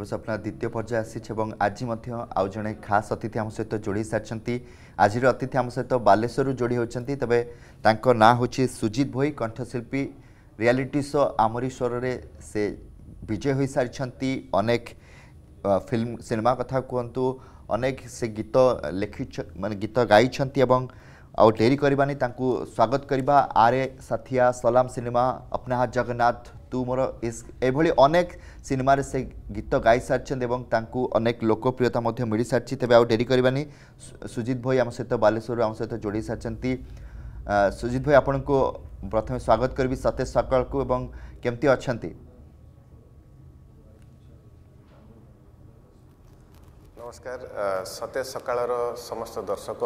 तेब स्वप्न द्वितीय पर्याय आसी आज आउ जड़े खास अतिथि आम सहित जोड़ी सारी। आज अतिथि आम सहित बालेश्वर जोड़ी होती तेरे ना हूँ सुजित भोई कंठशिल्पी रियलिटी शो आमरी स्वर से विजय हो सारी अनेक फिल्म सिनेमा कथा कहतु अनेक से गीत लेखि मान गीत गाई आउ डेरी करवानी स्वागत करवा आरे साथिया सलाम सिनेमा अपना हाथ जगन्नाथ तू मोर इश्क एभली अनेक सिनेमा रे से गीत गाई सारी एवं तांकू अनेक लोकप्रियता मिल सारी। तेबे आउ डेरी करवानी सुजित भोई आम सहित बालेश्वर आम सहित जोड़ी सारी। सुजित भोई आपण को प्रथम स्वागत करी सतेज सकाळ को एवं केमती अच्छा नमस्कार सतेज सकाळर समस्त दर्शक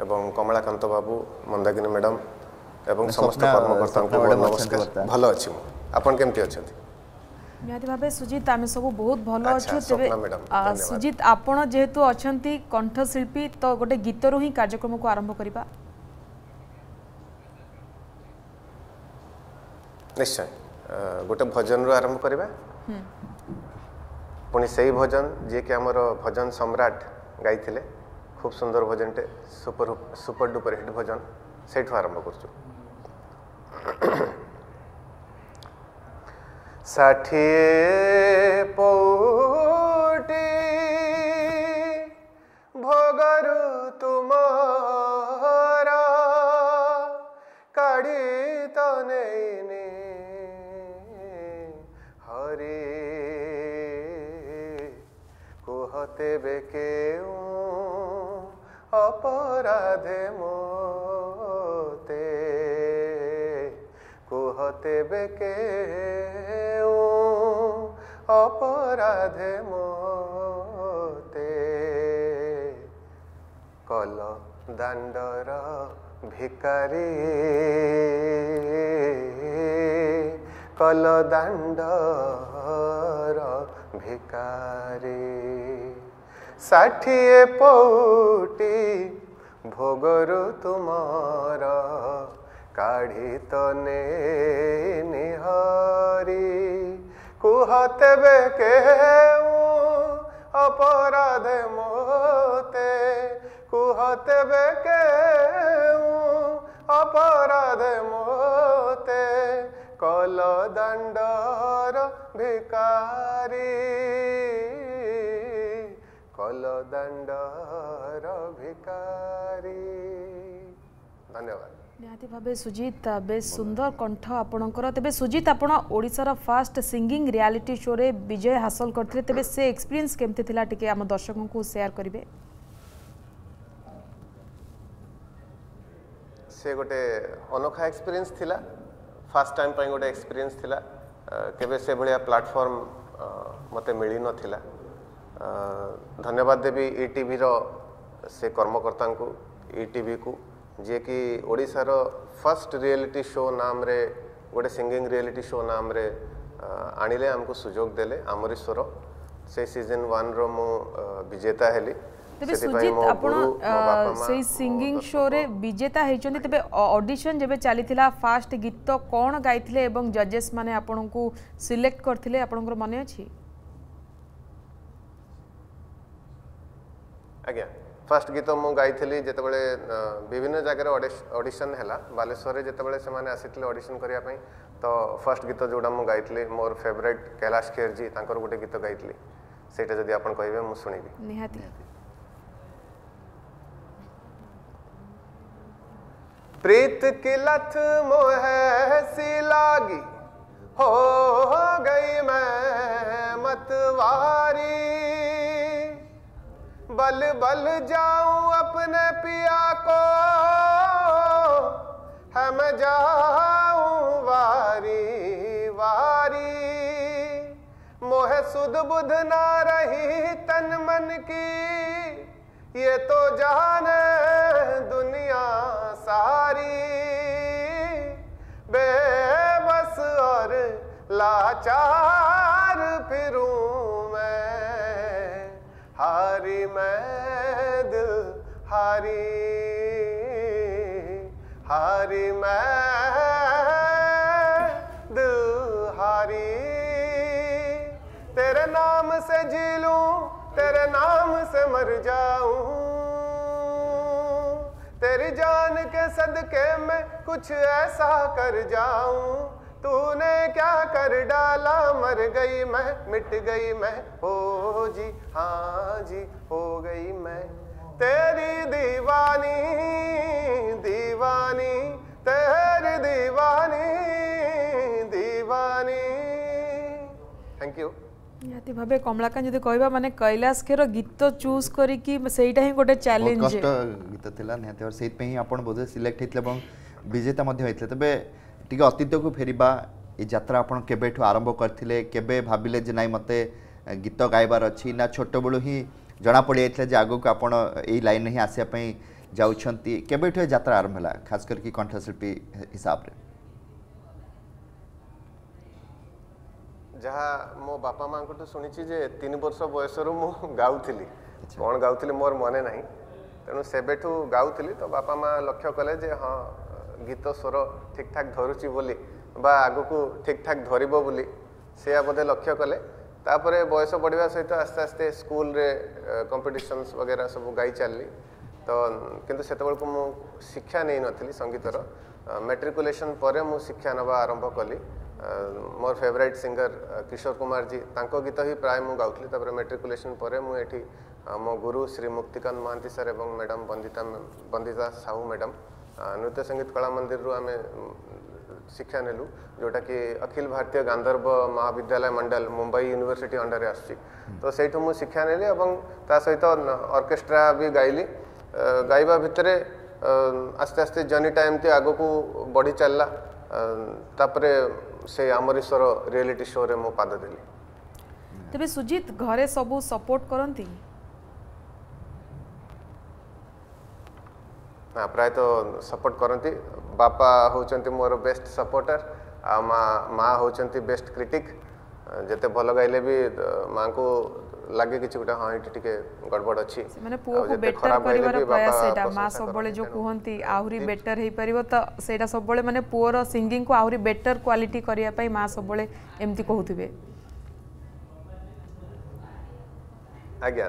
एवं कमलाकांत बाबू मंदाकिनी मैडम एवं समस्त कर्मकर्ता नमस्कार भल अच्छी आपन केमती अच्छा निहाती भाव सुजित आम सब बहुत भल अच्छे। तेरे सुजित आपण जेहेतु अच्छा कंठशिल्पी तो गोटे गीत रु ही कार्यक्रम को आरंभ करवा निश्चय गोटे भजन रु आरंभ करवा पुणी से भजन जी कि आमर भजन सम्राट गाई खूब सुंदर भजन टे सुपर सुपर डुपर हिट भजन से आरंभ कर साठी पौटी भोगरु तुम्हारा काड़ी तो नहीं हरे कहते बेके अपराधे मोते कहते बेके अपराधे मोते कल दंडर भिकारी कल दंडर भिकारी षाठिए पौटी भोगरु तुमर काढ़ी तो ने निहारी कुहते बेके अपराधे मोते कुहते बेके अपराधे मोते कल दंडर भिकारी कल दंडर भिकारी। धन्यवाद निहाती भाव सुजित बे सुंदर कंठ आपणकर। तेबे सुजित आपण Odisha fast singing reality show रे विजय हासिल करथिले तेबे से एक्सपीरियंस केमते थिला टिके हम दर्शकों को शेयर करिवे। से गोटे अनोखा एक्सपीरियंस थिला फास्ट टाइम पई गोटे एक्सपीरियंस थिला केबे से भलिया प्लेटफॉर्म मते मिली नथिला। धन्यवाद देवी ईटीवी रो से कर्मकर्ता को ईटीवी को जे कि ओडिसा रो फर्स्ट रियलिटी शो नाम रे गोटे सिंगिंग रियलिटी शो नाम रे आणिले हमको सुजोग देले आमरीश्वर से सीजन 1 रो मो विजेता हेली। तबे सुजित आपण से सिंगिंग शो रे विजेता हेचोनी तबे ऑडिशन जेबे चलीथिला फास्ट गीत कोन गाइथिले एवं जजेस माने आपण को सिलेक्ट करथिले आपनकर मन अछि? आज्ञा फर्स्ट गीत मु गाई जेते बड़े विभिन्न जगह ऑडिशन है बालेश्वर जितेबाला से आसी ऑडिशन करने तो फर्स्ट गीत जोड़ा मु गाई मोर फेवरेट कैलाश खेर जी तांकर गोटे गीत गाई सेटा जदि आपन कहिबे मु सुनिबी निहाती। प्रीत की लत मोहे सी लागी हो गई मैं मतवारी बल बल जाऊं अपने पिया को हम जाऊं वारी वारी मोह सुध बुध ना रही तन मन की ये तो जाने दुनिया सारी बेबस और लाचार फिरूं हारी मैं दिल हारी हारी मैं दिल हारी तेरे नाम से तेरे नाम से मर जाऊं, तेरी जान के सदके में कुछ ऐसा कर जाऊं। तूने क्या कर डाला, मर गई मैं, मिट गई मैं, हो जी हाँ जी हो गई मैं तेरी दीवानी दीवानी, तेरी दीवानी दीवानी। Thank you. निहाती भाबे कमलाकांत जदि कहबा माने कैलाश खेर गीत चूज करी कि सेटा ही गोटे चैलेंज कष्ट गीत थिला निहाती और सेत पे ही आपण बोझ सिलेक्ट हेतले एवं विजेता मध्ये हेतले। तबे टिके अतीत को फेरीबा ए यात्रा आपण केबेठु आरंभ करथिले, केबे भाबिले जे नाही मते गीत गायबार अछि ना छोट बळु ही जना पडि आइतले जे आगो को आपण एई लाइन ही आसे पई जाउछंती, केबेठु यात्रा आरंभ होला खास करके कंठशिल्पी हिसाब रे? जहाँ मो बापा माँ को तो सुनी जे 3 वर्ष बयस गाउली कौन गाउली मोर मन ना तेणु से गाउली तो बापा माँ लक्ष्य कले जे हाँ गीत स्वर ठीक ठाक धरुची बोली बा आग को ठीक ठाक धरब बोली से बोधे लक्ष्य कले। तापर बयस बढ़िया सहित आस्ते आस्ते स्कूल रे कॉम्पिटिशन्स वगैरह सब गाई चलि तो किंतु से मु शिक्षा नहीं नी संगीतर मैट्रिकुलेसन पर मु शिक्षा नवा आरंभ कली। मोर फेवरेट सिंगर किशोर कुमार जी तांको गीत ही प्राय मु गाउथली। तापर मैट्रिकुलेसन पर मु एठी मो गुरु श्री मुक्तिकांत महांती सर एवं मैडम बंदिता साहू मैडम नृत्य संगीत कला मंदिर रु आमे शिक्षा नेलु जोटा कि अखिल भारतीय गांधर्व महाविद्यालय मंडल मुंबई यूनिवर्सिटी अंडर आसी तो सेठु मु शिक्षा नेली एवं ता सहित ऑर्केस्ट्रा भी गाइली। गाइबा भितरे आस्ते आस्ते जर्नी टाइम ते आगो को बढ़ी चलला। तापर से आमरीश्वर रियलिटी शो रे मो पाद देली। तबे सुजीत घरे सबु सपोर्ट करंती ना? प्राय तो सपोर्ट करंती। बापा होचंती मोर बेस्ट सपोर्टर आ माँ होचंती बेस्ट क्रिटिक। जते भल गाइले भी माँ को लागे किछ गुटा हां इटे टिके गड़बड़ अछि माने पुओ को बेटर परिवार पाया सेटा मां सब बळे जो कुहंती आहुरी बेटर हे परिबो त सेटा सब बळे माने पुओ रो सिंगिंग को आहुरी बेटर क्वालिटी करिया पई मां सब बळे एम्ति कहउथिबे। आज्ञा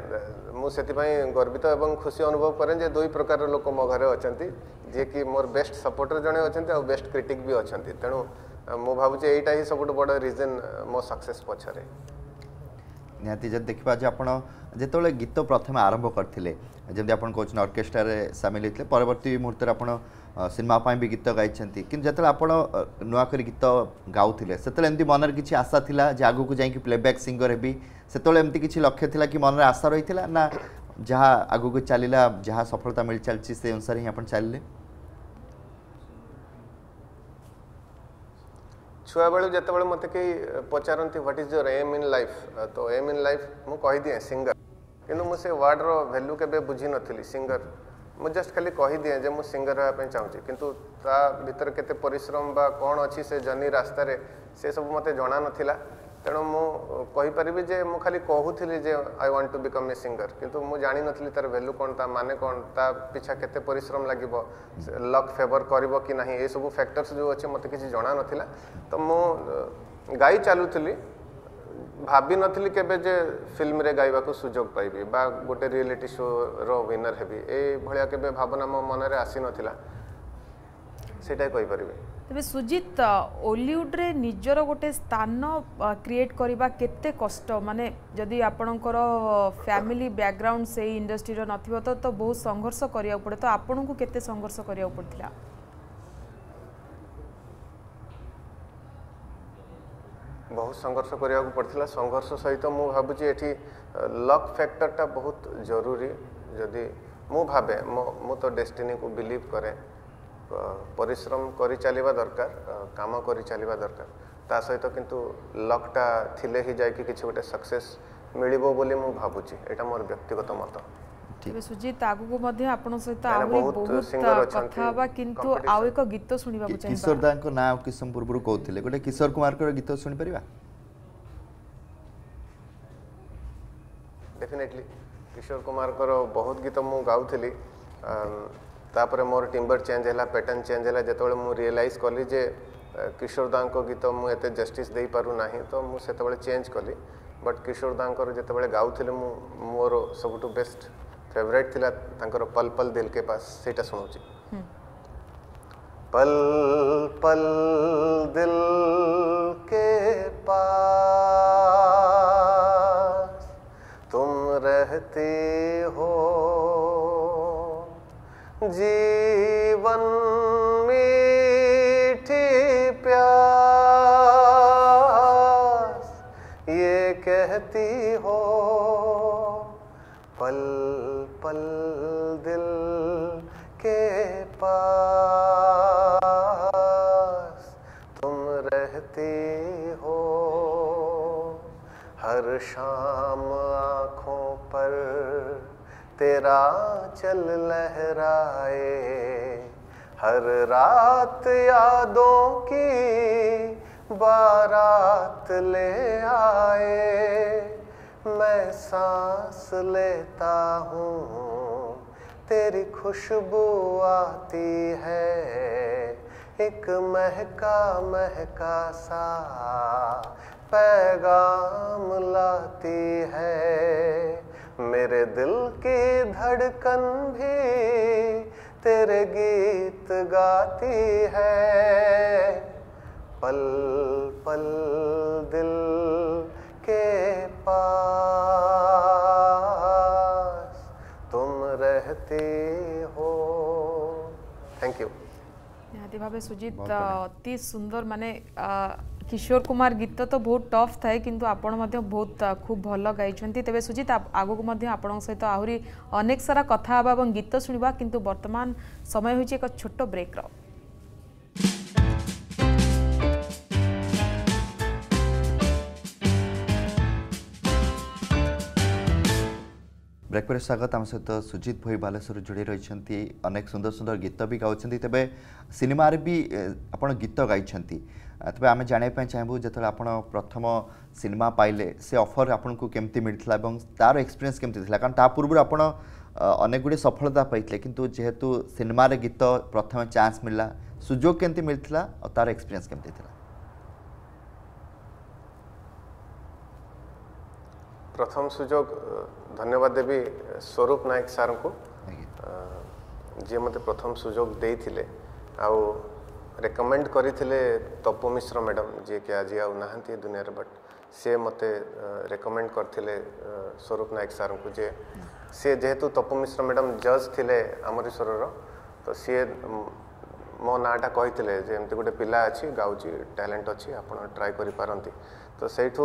मु सेति पई गर्वित एवं खुशी अनुभव करे जे दुई प्रकार लोक मो घरे अछंती जे कि मोर बेस्ट सपोर्टर जणे अछंती आ बेस्ट क्रिटिक भी अछंती। तणो मो भाबु जे एटा ही सबुट बड रीजन मो सक्सेस पछरे। निहाती जब देखा जो आप जो गीत प्रथम आरंभ करते जमी आप कौन ऑर्केस्ट्रा सामिल होते परवर्ती मुहूर्त आप सिनेमा भी गीत गाई कि जो आप नुआ कर गीत गाँव से एमती मनर कि आशा थी आग को जाकि प्लेबैक सिंगर हेबी से एमती किसी लक्ष्य था कि मनर आशा रही है ना जहाँ आग को चलला जहाँ सफलता मिल चलती से अनुसार ही आप चलिए? छुआ बेलू जिते बड़े मत कई पचारती what is your aim in life तो एम इन लाइफ मुझे सिंगर किंतु मुझे वार्ड रो वैल्यू के बुझी नी सिंगर मुझे जस्ट खाली कहीदिए जो मुझे सिंगर होगा चाहूँगी किंतु ता भीतर केते परिश्रम बा कौन अच्छी से जर्नी रास्त से सब मत जाना नाला। तेणु मुझे जे मु खाली कहूली जे I want to become a singer किंतु मु जानी नथली तार वैल्यू कौन ता माने कौन ता पिछा केते परिश्रम लागिबो लक फेवर करिबो कि नाही ए सब फैक्टर्स जो अछि मते किसी जाना नथिला। तो मु गाई चालुथली भाबी नथली केबे जे फिल्म रे गाइबा को सुजोग पाइबी बा गोटे रियलिटी शो रो विनर हेबी ए भलिया केबे भावना मो मन रे आसी नथिला सेटा कहि परिबे। तबे सुजीत ओलीवुड रे निजर गोटे स्थान क्रिएट करबा केते कष्ट माने जदि आपणकर फैमिली बैकग्राउंड से इंडस्ट्री रो नथिबो तो बहुत संघर्ष करिया पड़े तो आपण को केते संघर्ष करिया पड़थिला? बहुत संघर्ष करिया पड़थिला। संघर्ष सहित मु भाबुची एठी लक फैक्टरटा बहुत जरूरी। जदि मु भाबे मु तो डेस्टिनी को बिलीव करे परिश्रम करी चलिबा दरकार काम करी चलिबा दरकार ता सहित किंतु लकटा थिले ही जाय कि किछ गोटे सक्सेस मिलिबो बोली मु भाबुची एटा मोर व्यक्तिगत मत। तबे सुजीत आगु को मध्ये आपन सहित आउरी बहुत सिंगर कथा बा किंतु आउ एक गीत सुनिबा बुचाई किशोर दा को नाम किसम पूर्वपुर कहथिले गोटे किशोर कुमार को गीत सुनि परिबा? डेफिनेटली किशोर कुमार को बहुत गीत मु गाउथली। तापर मोर टिम्बर चेंज है पैटर्न चेंज है जिते मु रियलाइज कली जे किशोर दांको गीत मुझे जस्टिस दे पारु ना तो मुझे चेंज कली बट किशोर दांकर जितेबाला गाउथिले मु मोर सबटु बेस्ट फेवरेट थिला तांकर पल पल दिल के पास सेटा सुनोची पल पल दिल के पास तुम रहते हो जीवन मीठी प्यास ये कहती हो पल पल दिल के पास तुम रहती हो हर शाम आँखों पर तेरा चल लहराए हर रात यादों की बारात ले आए मैं सांस लेता हूँ तेरी खुशबू आती है एक महका महका सा पैगाम लाती है मेरे दिल की धड़कन भी तेरे गीत गाती है पल पल दिल के पास तुम रहते हो। Thank you. निहाती भावे सुजीत अति सुंदर माने किशोर कुमार गीत तो बहुत टफ थाए किंतु आपण मध्य बहुत खूब भल गाइछन्ती। तेबे सुजीत आगोक मध्य आपण सहित आहुरी अनेक सारा कथा आबा एवं गीत सुनिबा किंतु वर्तमान समय होइछ एक छोटो ब्रेक रो। ब्रेक पर स्वागत। आम सहित सुजीत भोई बालेश्वर जोड़ी रही अनेक सुंदर सुंदर गीत भी गाँव तेबे सिनेमार भी आप गीत गाई तेज आम जानापी चाहबू जो आप प्रथम सिनेमा पाइले से ऑफर आपको केमती मिलता तार एक्सपीरियंस केमती था कारण ता पूर्व अनेक गुड़े सफलता पाइले किंतु जेहेतु सिनेमार गीत प्रथम चान्स मिलला सुजोग केमती मिलता और तार एक्सपीरियंस केमती था। प्रथम सुजोग धन्यवाद देवी स्वरूप नायक सार को जी मते प्रथम सुजोग दे थिले आउ रेकमेंड करी थिले तपो मिश्रा मैडम जी के आज आउ नहंती दुनिया बट से मते रेकमेंड करथिले स्वरूप नायक सार को जे से जेहेतु तपो मिश्रा मैडम जज थिले अमरीश्वर रो तो सी मो नाटा कही एमती गोटे पिला अच्छी गाउची टैलेंट अच्छी आप ट्राए कर पारती तो सेठू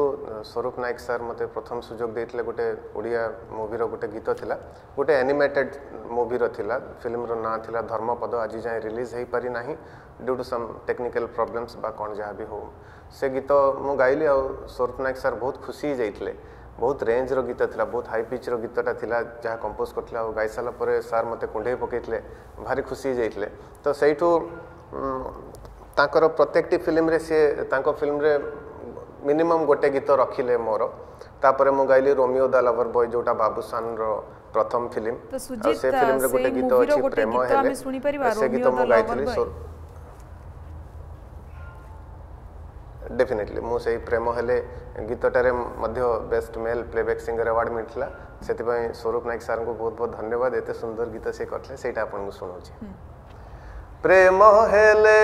स्वरूप नायक सार मत प्रथम सुजोग देते गोटे ओडिया मूवी गोटे गीत थिला गोटे एनिमेटेड मूवी थिला फिल्म ना थिला धर्मपद आज जाए रिलीज हो पारी नाही due to some technical problems बा कौन जहाँ भी हो से गीत मु गाइली आ स्वरूप नायक सार बहुत खुशी जाइए बहुत रेंज रो गीत थिला बहुत हाई पिच रो गीत थिला जहाँ कंपोज करथिला और गाई सारा पर सार मते कुंडे पकईले भारी खुशी जाइए तो सेठू ताकर प्रत्येकटी फिल्म रे से तांको फिल्म रे मिनिमम गोटे गीत रखिले मोर तापर मु गाइली रोमियो द लवर बॉय जोटा बाबूसान रो प्रथम फिल्म तो से फिल्म रे गोटे गीत अछि प्रेम हेले से गीत मु गाइली डेफिनेटली मु सेही प्रेम हेले गीतटारे मध्य best male playback singer award मिलला सेतिपाई स्वरूप नायक सार को बहुत बहुत धन्यवाद एते सुंदर गीत से करले सेटा आपन को सुनौछि प्रेम हेले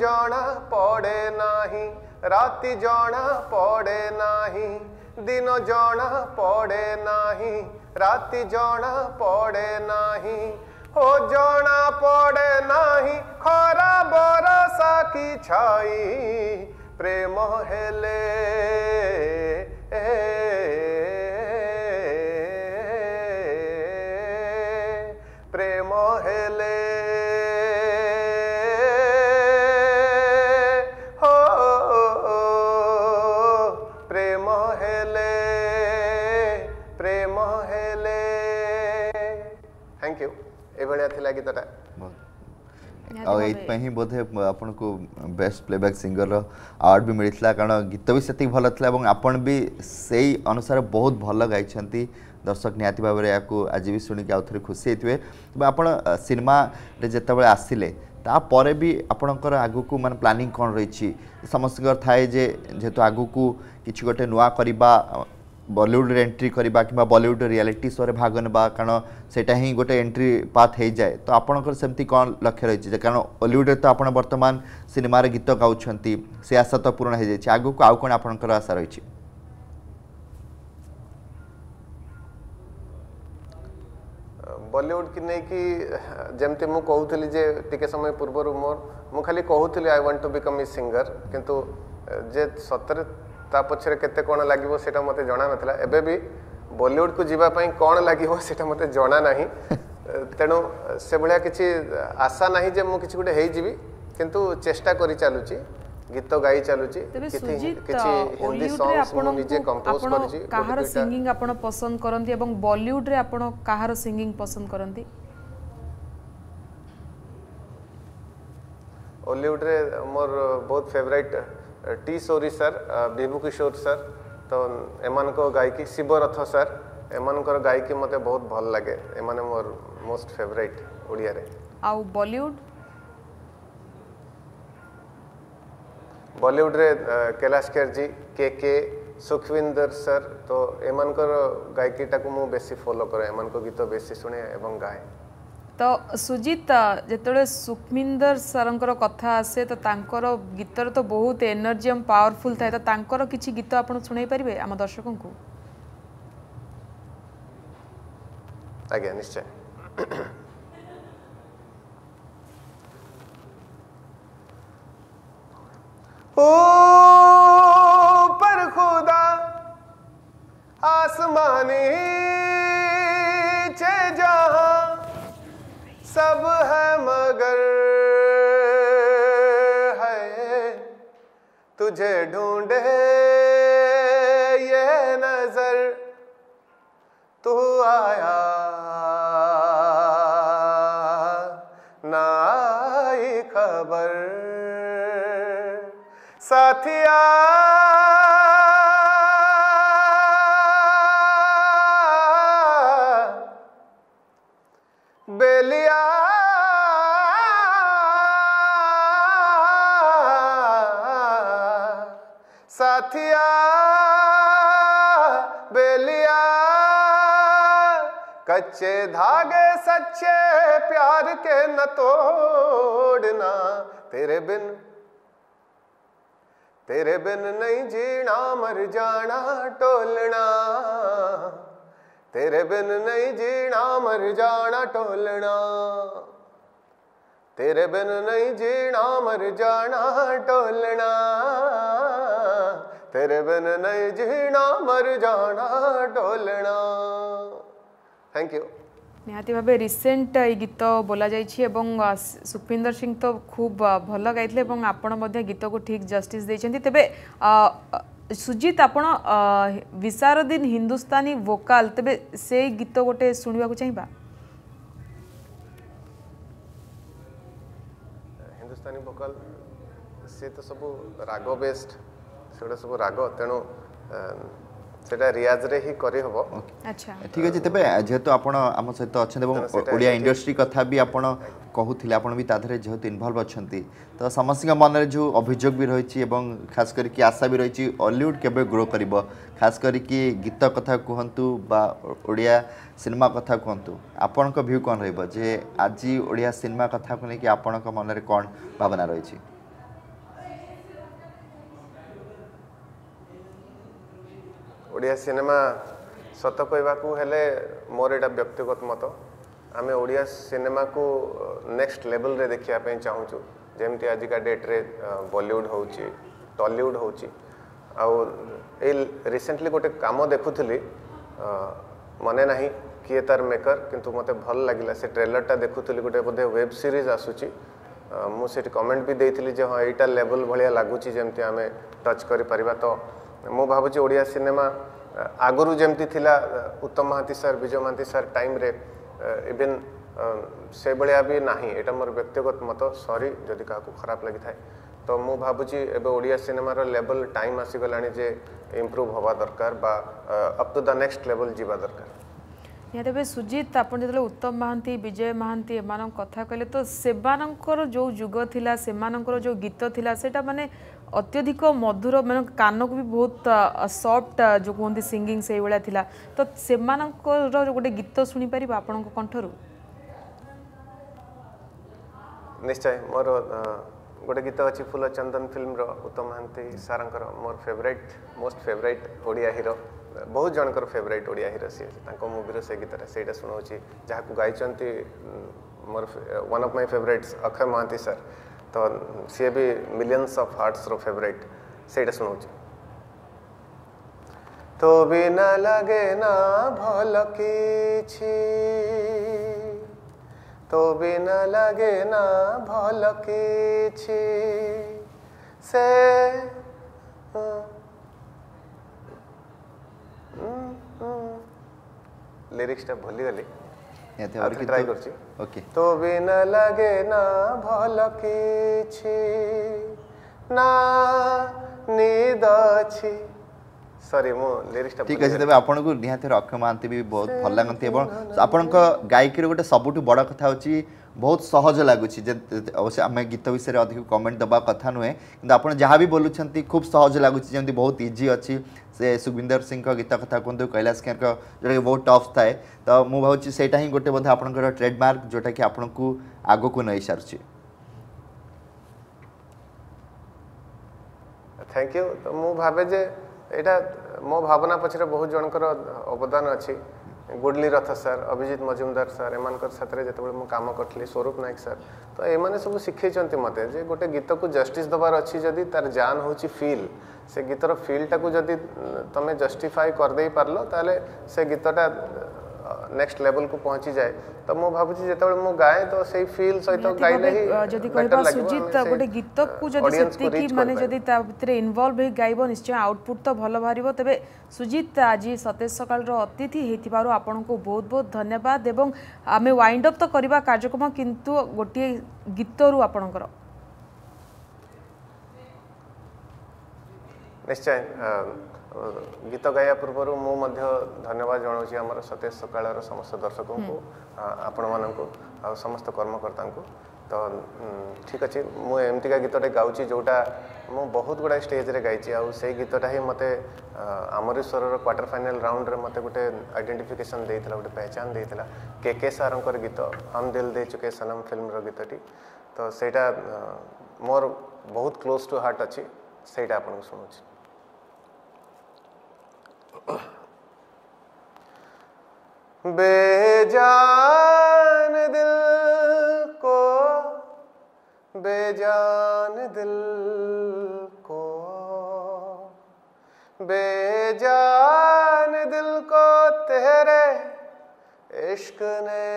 जाना पड़े नहीं राति जाना पड़े नहीं दिन जाना पड़े नहीं राति जाना पड़े नहीं हो जाना पड़े नहीं खरा बरसा की छाई प्रेम हेले प्रेम हेले ही बोधे आपन को बेस्ट प्लेबैक सिंगर अवार्ड भी मिलता कारण गीत भी से भल था और आपन भी से अनुसार बहुत भल गाई दर्शक निहाती भाव में या आज भी शुणी आउ थे खुशी होते हैं सिनेमा जिते आसिले तापर भी आपणकर आगु को मान प्लानिंग कौन रही समस्त थाए जेहेतु आगु को किसी गोटे नुआ करवा बॉलीवुड एंट्री करवा कि बॉलीवुड रियलिटी शो रे भाग ना कारण सेटा ही गोटे एंट्री पाथ हो जाए तो आपणकर सेमती कौन लक्ष्य रही कारण हॉलीवुड तो आप बर्तमान सिनेमा रे गीत गाउछंती से आशा तो पूर्ण हो जाए आगु को आउ कौन आपणकर आशा रही बॉलीवुड कि नहीं कि जमती मु कहूली जे टिके समय पूर्वर मोर मु खाली कहूली I want to become a singer किंतु जे सतरे ता पछरे केते कोन लागिवो सेटा मते जाना नथिला एबे भी बॉलीवुड को जीवा पई कोन लागिवो सेटा मते जाना नाही तेणु से भलिया किछि आशा नाही जे मु किछि गुटे हेई जीवी किंतु चेष्टा करी चालुची गीत गाई चालुची किछि हिंदी सॉन्ग्स मु निजे कंपोज करूची काहार सिंगिंग आपण पसंद करंती एवं बॉलीवुड रे आपण काहार सिंगिंग पसंद करंती बॉलीवुड रे मोर बहुत फेवरेट टी सोरी सर विभू किशोर सर तो एमान को गायकी शिवरथ सर एमान को गायकी मते बहुत भल लागे एमाने मोर मोस्ट फेवरेट ओडिया रे आउ बॉलीवुड बॉलीवुड रे कैलाश खेर जी के सुखविंदर सर तो एमान को गायकी टाकु मु बेसी फॉलो करे एमान को गीत बेसी सुने एवं गाए तो सुजीत जिते सुखमिंदर सर कथा आसे तो गीतर तो बहुत एनर्जी एम पावरफुल था तो किसी गीत आप शुणी पारे आम दर्शकों को आज्ञा निश्चय ओ पर खुदा आसमानी छे जहां सब है मगर है तुझे ढूंढे ये नजर तू आया ना आई खबर साथिया बेलिया साथिया बेलिया कच्चे धागे सच्चे प्यार के न तोड़ना तेरे बिन नहीं जीना मर जाना टोलना तेरे बिन नहीं जीना मर जाना टोलना तेरे बिन नहीं जीना मर जाना टोलना तेरे बिन नहीं जीना मर जाना टोलना थैंक यू निहाती भाव रिसेंट ये गीत बोला जाए सुखविंदर सिंह तो खूब भल गाई आपण गीत को ठीक जस्टिस देते तेरे सुजीत आपण विशारदीन हिंदुस्तानी वोकाल तेरे से गीत गोटे शुणा चाहिए हिंदुस्तानी वोकाल से तो सब राग बेस्ड से सब राग तेणु सेटा रियाज रे ही करी हबो अच्छा ठीक अछि तबे जेतो आपण हम सहित अछन एवं ओडिया इंडस्ट्री कथा भी आपण कहूथिले आपण भी ताधरे जेतो इन्वॉल्व अछंती तो समस्त मन रे जो अभियोग भी रहिछि एवं खास कर कि आशा भी रहिछि हॉलीवुड केबे ग्रो करिवो खास कर कि गीत कथा कहंतु बा ओडिया सिनेमा कथा कहंतु आपण को व्यू कोन रहबो जे आज ओडिया सिनेमा कथा को लेके आपण को मन रे कोन भावना रहिछि ओडिया सिनेमा सत कहवाकू हेले मोर एटा व्यक्तिगत मत आमे ओडिया सिनेमा को नेक्स्ट लेवल रे देखिया पे चाहूचु जेमती आजिका डेट रे बॉलीवुड होउची टॉलीवुड होउची आ रिसेंटली गोटे काम देखुथली मने नाही किए तार मेकर किंतु मते भल लागिला से ट्रेलर टा देखुथली गोटे बोधे वेब सीरीज आसुची मु सेट कमेंट भी देइथली जे हां एटा लेवल भलिया लागुची जेमती आमे टच करि परिबा तो मु भावुची ओडिया सिनेमा आगुरु जेमती थिला Uttam Mohanty sir Vijay Mohanty sir time रे इवन से भलिया भी नाही एटा मोर व्यक्तिगत मत सॉरी जदि काकू खराब लागि थाए तो मु भावुची एबे ओडिया सिनेमा रो लेवल टाइम आसी गलानी जे इंप्रूव होबा दरकार बा up to the next level जीवा दरकार निवे सुजित आप जो उत्तम महांती विजय महांती एम कथा कहले तो से जो जुग थिला से जो गीत थिला सेटा माने अत्यधिक मधुर मान कान को भी बहुत सॉफ्ट जो कहते सिंगिंग से भाया थिला तो से गोटे गीत शुणी पार आपण कंठर निश्चय मोर गोटे गीत अच्छी फूल चंदन फिल्म रो उत्तम महांती सारंकर मोर favourite most favourite Odia hero बहुत जनकर फेवरेट ओडिया हिरो सी मुवी से गीत से शुणाऊँगी जहाँ गाई मोर one of my favourites Akshay Mohanty sir तो सी भी मिलियंस ऑफ हार्ट्स रो फेवरेट से शुणाऊँगी तो भी ना लगे ना भल किछि तो भी ना लगे ना भल किछि से लिरिक्स भूली गली ट्राई कर तो भी ना लगे ना भल किछि ना नीद अछि सॉरी मो लिरिक्स ठीक अछि तबे आपण को निहातिर अक्षय महांती भी बहुत भल लागंती एवं आपण को गायकी रो गोटे सबुठु बड़ा कथा होची बहुत सहज लगुच अवश्य आम गीत विषय में अधिक कमेंट दबा कथा नुहे कि आप जहाँ भी बोलुंट खूब सहज लगुच बहुत इजी अच्छी से सुखविंदर सिंह गीत कथा कहतु कैलाश खेर जोटा कि बहुत टफ थाए तो मुझे भावी सेटा ही गोटे बोध आप ट्रेडमार्क जोटा कि आपन को आग को नहीं सारी थैंक यू तो मुझे भावे जे एटा मो भावना पछरे बहुत जनकर अवदान अच्छी गुडली रथ सर अभिजीत मजुमदार सर एम साथ जो कम करी स्वरूप नायक सर तो ये सब शिखे मत गोटे गीत को जस्टिस दबार अच्छी जदि तार जान हूँ फिल से गीतर फिल्टा को जदि तुम जस्टिफाई करदे पारल ताले से गीतटा नेक्स्ट लेवल को पहुंची जाए तो मो भाबुची जेते मो गाए तो सेही फील सहित गाइले ही जदी कहबा सुजित गोटे गीत को जदी सेती कि माने जदी ता भीतरे इन्वॉल्व हे गाइबो निश्चय आउटपुट तो भलो भारिबो तबे सुजित आज सतेज सकाल रो अतिथि हेतिबारो आपन को बहुत बहुत धन्यवाद एवं आमे वाइंड अप तो करबा कार्यक्रम किंतु गोटे गीत रु आपनकर निश्चय गीत गाया पूर्व मु धन्यवाद जनाऊँगी आम सतेज सकाल समस्त दर्शकों को आपण मानू आ समस्त कर्मकर्ता तो ठीक अच्छे मुझे का गीतटे गाँची जोटा मु बहुत गुड़ा स्टेज रे गाई आई गीतटा ही मत आमरीश्वर क्वार्टर फाइनल राउंड रे मत गोटे आइडेंटिफिकेशन देता गोटे पहचान देता के सारंकर गीत हम दिल दे चुके सनम फिल्म गीतटी तो सेटा मोर बहुत क्लोज टू हार्ट अच्छी से आपको शुणुची बेजान दिल को तेरे इश्क ने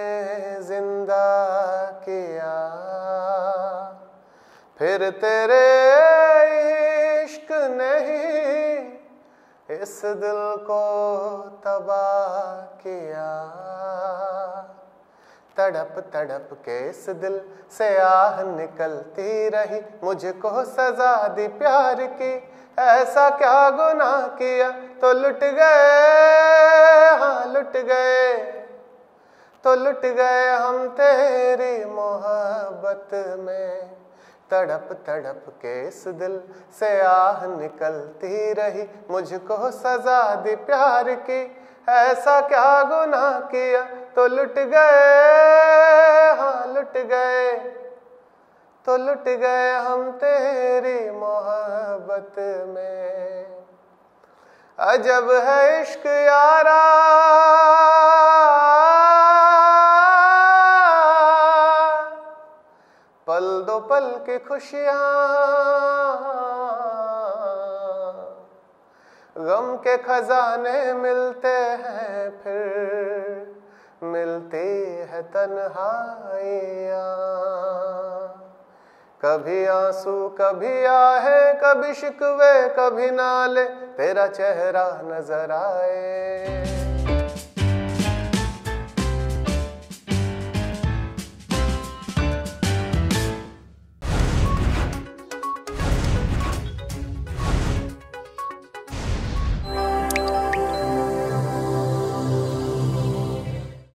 जिंदा किया फिर तेरे इश्क ने इस दिल को तबाह किया तड़प तड़प के इस दिल से आह निकलती रही मुझको सजा दी प्यार की ऐसा क्या गुनाह किया तो लुट गए हाँ लुट गए तो लुट गए हम तेरी मोहब्बत में तड़प तड़प के इस दिल से आह निकलती रही मुझको सजा दी प्यार की ऐसा क्या गुनाह किया तो लुट गए हाँ लुट गए हम तेरी मोहब्बत में अजब है इश्क यारा पल दो पल की खुशियाँ गम के खजाने मिलते हैं फिर मिलती है तन्हाइयाँ कभी आंसू कभी आहे कभी शिकवे कभी नाले तेरा चेहरा नजर आए